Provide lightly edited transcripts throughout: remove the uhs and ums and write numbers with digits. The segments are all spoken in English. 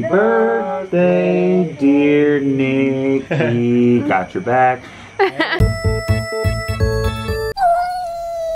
Birthday, dear Nikki. Got your back.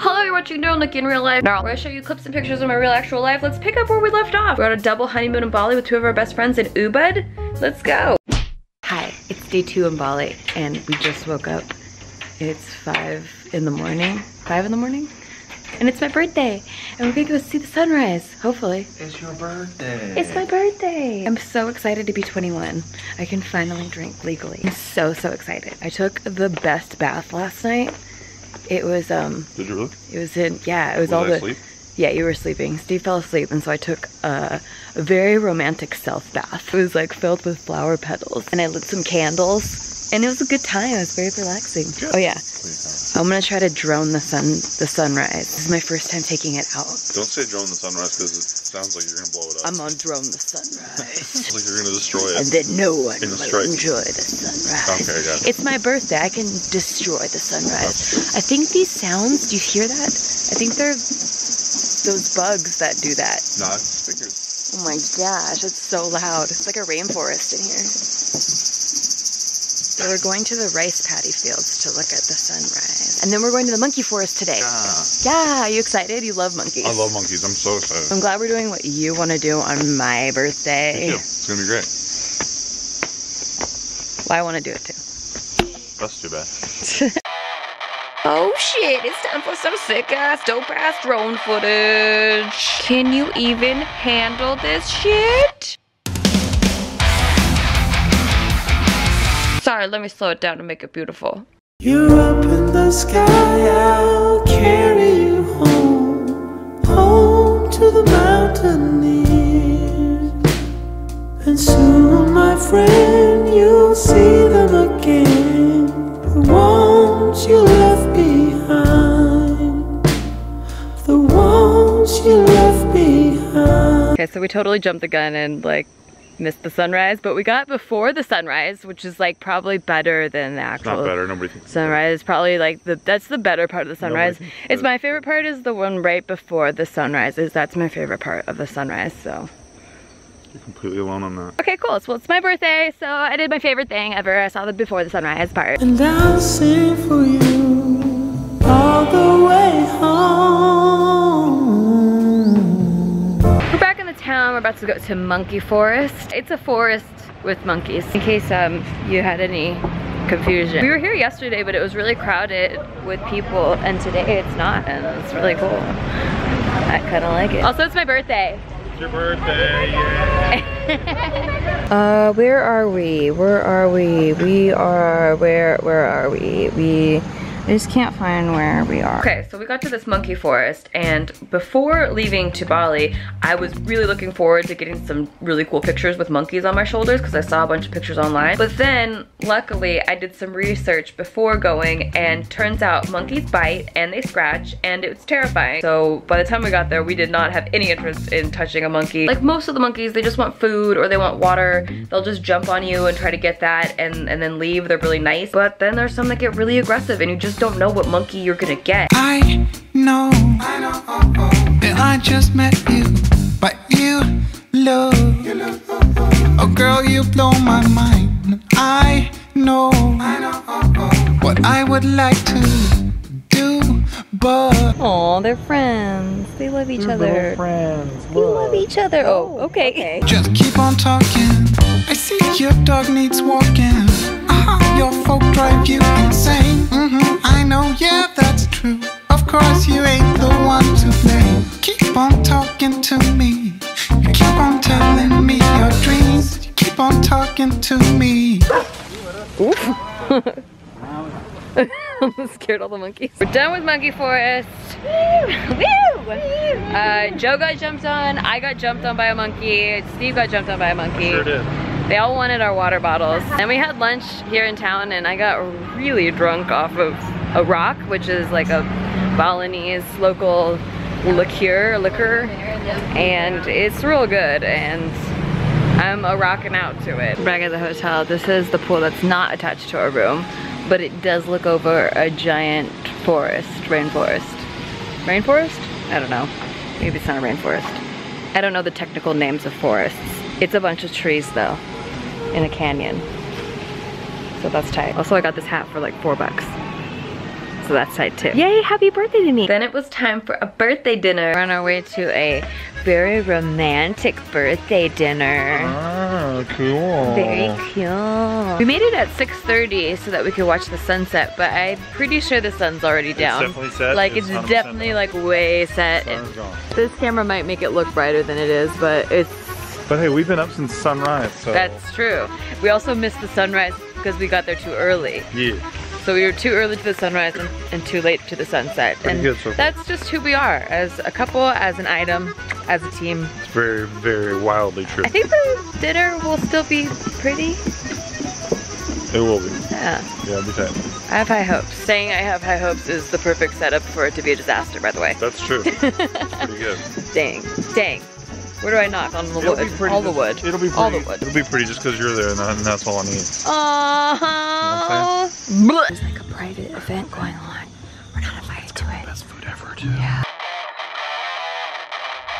Hello, you're watching NIRL, Nikki in real life. NIRL, where I show you clips and pictures of my real actual life. Let's pick up where we left off. We're on a double honeymoon in Bali with two of our best friends in Ubud. Let's go. Hi, it's day 2 in Bali, and we just woke up. It's 5 in the morning? And it's my birthday, and we're gonna go see the sunrise, hopefully. It's your birthday. It's my birthday. I'm so excited to be 21. I can finally drink legally. I'm so excited. I took the best bath last night. It was, Did you really? It was in, yeah, it was all the... Sleep? Yeah, you were sleeping. Steve fell asleep, and so I took a very romantic self bath. It was like filled with flower petals, and I lit some candles, and it was a good time. It was very relaxing. Good. Oh yeah. I'm gonna try to drone the sunrise. This is my first time taking it out. Don't say drone the sunrise because it sounds like you're gonna blow it up. I'm on drone the sunrise. Sounds like you're gonna destroy it. And then no one will enjoy the sunrise. Okay, gotcha. It's my birthday. I can destroy the sunrise. I think these sounds. Do you hear that? I think they're those bugs that do that. Nah, it's stickers. Oh my gosh, it's so loud. It's like a rainforest in here. So we're going to the rice paddy fields to look at the sunrise. And then we're going to the monkey forest today. Yeah, are you excited? You love monkeys. I love monkeys. I'm so excited. I'm glad we're doing what you want to do on my birthday. Me too. It's going to be great. Well, I want to do it too. That's too bad. Oh shit, it's time for some sick ass, dope ass drone footage. Can you even handle this shit? Sorry, let me slow it down to make it beautiful. You're up in the sky, I'll carry you home, home to the mountaineers. And soon, my friend, you'll see them again, the ones you left behind, the ones you left behind. Okay, so we totally jumped the gun and like missed the sunrise, but we got before the sunrise, which is like probably better than the actual. It's not better. Nobody thinks sunrise is probably like that's the better part of the sunrise. It's my favorite part is the one right before the sunrise. That's my favorite part of the sunrise. So you're completely alone on that. Okay, cool. So it's my birthday, so I did my favorite thing ever. I saw the before the sunrise part. And I'll sing for you all the way home. We're back in the town. We're about to go to Monkey Forest. It's a forest with monkeys, in case you had any confusion. We were here yesterday, but it was really crowded with people, and today it's not, and it's really cool. I kind of like it. Also, it's my birthday. It's your birthday, yeah. Where are we? Where are we? We are, where are we? I just can't find where we are. Okay, so we got to this monkey forest, and before leaving to Bali, I was really looking forward to getting some really cool pictures with monkeys on my shoulders because I saw a bunch of pictures online. But then, luckily, I did some research before going, and turns out monkeys bite and they scratch, and it's terrifying. So by the time we got there, we did not have any interest in touching a monkey. Like most of the monkeys, they just want food or they want water. They'll just jump on you and try to get that and then leave. They're really nice. But then there's some that get really aggressive, and you just don't know what monkey you're gonna get. I know that I just met you, but you look, oh girl, you blow my mind. I know what I would like to do, but oh, they're friends. They love each other. Friends. They love each other. Oh, okay. Just keep on talking. I see your dog needs walking. Your folk drive you insane. I know, yeah, that's true. Of course you ain't the one to blame. Keep on talking to me. You keep on telling me your dreams. You keep on talking to me. I'm scared all the monkeys. We're done with Monkey Forest. Joe got jumped on. I got jumped on by a monkey. Steve got jumped on by a monkey. Sure did. They all wanted our water bottles. And we had lunch here in town, and I got really drunk off of a rock, which is like a Balinese local liquor. And it's real good, and I'm rocking out to it. We're back at the hotel. This is the pool that's not attached to our room, but it does look over a giant forest, rainforest. Rainforest? I don't know. Maybe it's not a rainforest. I don't know the technical names of forests. It's a bunch of trees though, in a canyon. So that's tight. Also, I got this hat for like $4. So that's tight too. Yay, happy birthday to me. Then it was time for a birthday dinner. We're on our way to a very romantic birthday dinner. Ah, cool. Very cool. We made it at 6:30 so that we could watch the sunset, but I'm pretty sure the sun's already down. It's definitely set. Like it's definitely like way set. This camera might make it look brighter than it is, but it's... But hey, we've been up since sunrise, so... That's true. We also missed the sunrise because we got there too early. Yeah. So we were too early to the sunrise and too late to the sunset. Pretty good so far. That's just who we are as a couple, as an item, as a team. It's very, very wildly true. I think the dinner will still be pretty. It will be. Yeah. Yeah, it'll be tight. I have high hopes. Saying I have high hopes is the perfect setup for it to be a disaster, by the way. That's true. Pretty good. Dang. Dang. Where do I knock? On the wood. All the wood. It'll be pretty. All the wood. It'll be pretty just because you're there and that's all I need. Uh-huh. You know what I'm saying? There's like a private event going on. We're not invited to it. Best food ever, too. Yeah.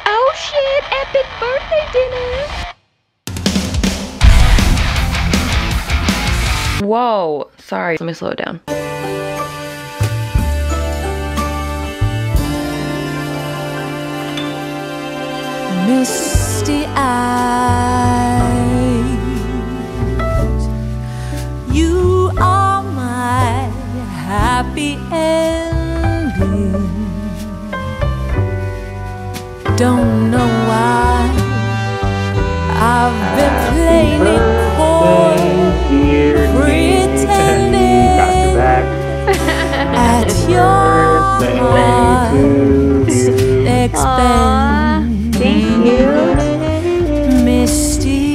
Oh shit! Epic birthday dinner! Whoa. Sorry. Let me slow it down. Misty eyes, you are my happy ending. Don't know why I've been playing it coy, pretending at your heart's expense. Thank you, Misty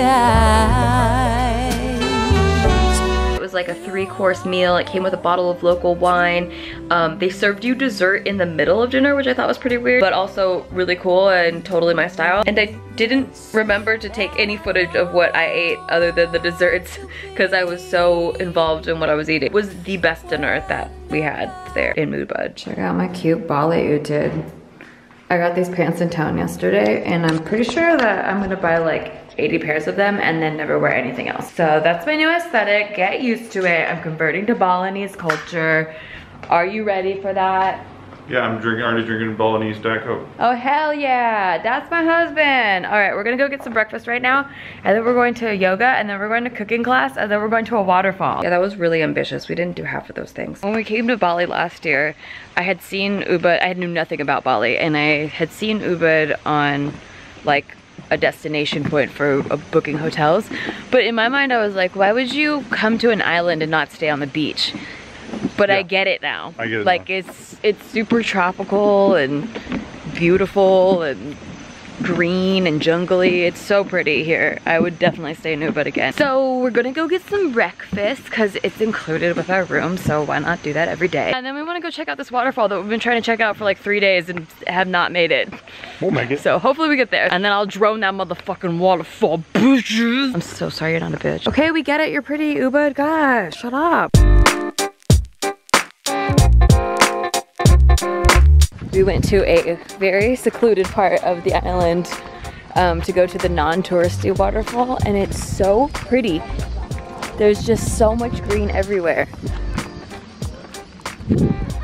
Eyes. It was like a 3-course meal. It came with a bottle of local wine. They served you dessert in the middle of dinner, which I thought was pretty weird, but also really cool and totally my style. And I didn't remember to take any footage of what I ate other than the desserts because I was so involved in what I was eating. It was the best dinner that we had there in Ubud. Check out my cute Bali utid. I got these pants in town yesterday and I'm pretty sure that I'm gonna buy like 80 pairs of them and then never wear anything else. So that's my new aesthetic, get used to it. I'm converting to Balinese culture. Are you ready for that? Yeah, I'm already drinking Balinese Diet Coke. Oh hell yeah, that's my husband. All right, we're gonna go get some breakfast right now and then we're going to yoga and then we're going to cooking class and then we're going to a waterfall. Yeah, that was really ambitious. We didn't do half of those things. When we came to Bali last year, I had seen Ubud, I knew nothing about Bali, and I had seen Ubud on like a destination point for booking hotels. But in my mind, I was like, why would you come to an island and not stay on the beach? But yeah, I get it now. I get it like now. It's super tropical and beautiful and green and jungly. It's so pretty here. I would definitely stay in Ubud again. So we're gonna go get some breakfast because it's included with our room, so why not do that every day? And then we want to go check out this waterfall that we've been trying to check out for like 3 days and have not made it. We'll make it. So hopefully we get there and then I'll drone that motherfucking waterfall, bitches. I'm so sorry you're not a bitch. Okay, we get it. You're pretty, Ubud. Gosh, shut up. We went to a very secluded part of the island to go to the non-touristy waterfall, and it's so pretty. There's just so much green everywhere.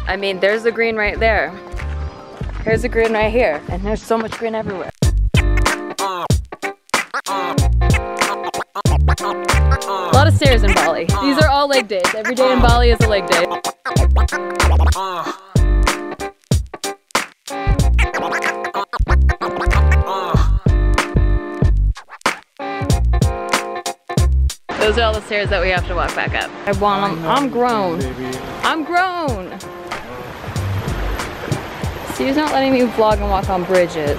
I mean, there's the green right there. Here's the green right here, and there's so much green everywhere. A lot of stairs in Bali. These are all leg days. Every day in Bali is a leg day. Those are all the stairs that we have to walk back up. I want them. I'm grown. I'm grown. Steve's not letting me vlog and walk on bridges.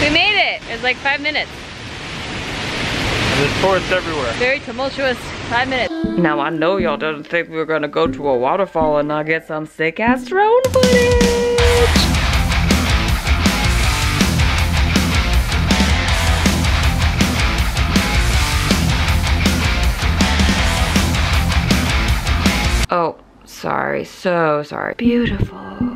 We made it. It was like 5 minutes. There's forests everywhere. Very tumultuous 5 minutes. Now I know y'all didn't think we were gonna go to a waterfall and not get some sick ass drone footage. Oh, sorry, so sorry. Beautiful.